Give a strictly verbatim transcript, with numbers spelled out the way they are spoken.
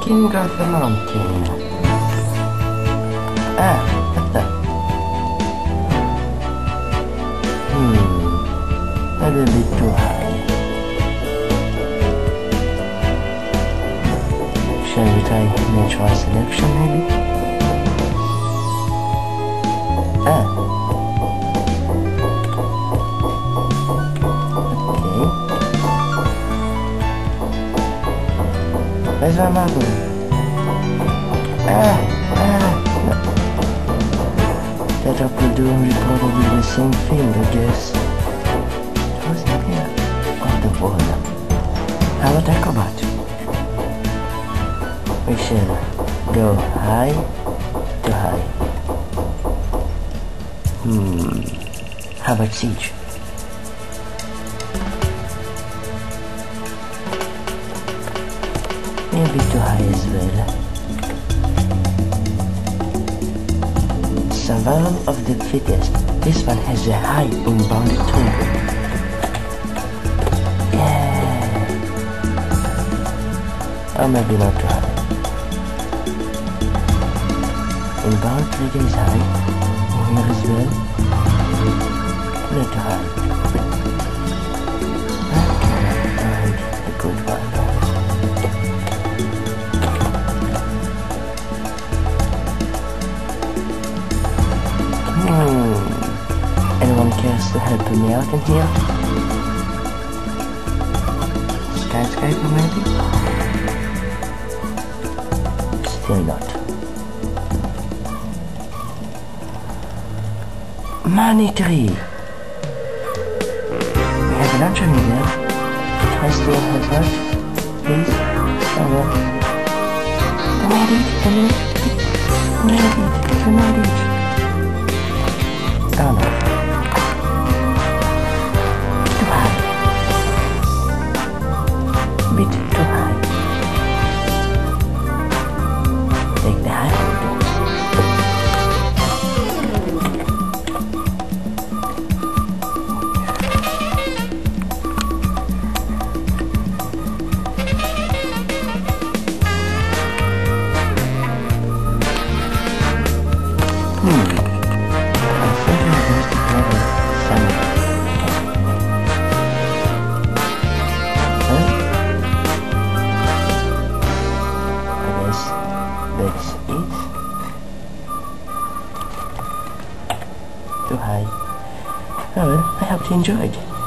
치킨이라 생각 안 치킨이야. 아, 됐다. 음, 나를 좋아해. Shall we try natural selection, maybe? Ah. Where's my mother? Ah! Ah! That upper doing will probably be the same thing, I guess. Who's in here? Oh, the border. How about I come out? We shall go high to high. Hmm. How about siege? Maybe too high as well. Survival of the fittest. This one has a high unbounded turbo. Yeah. Or maybe not too high. Unbound trigger is high. Here as well. Not too high. I cannot find a good one. Cares to help me out in here? Skyscraper maybe? Still not. Money tree! We have an entry in there. Can I still have that? Please? Oh well. I made it! I made it! I made it! I made it! Oh no. Too high. Oh well, I hope you enjoyed.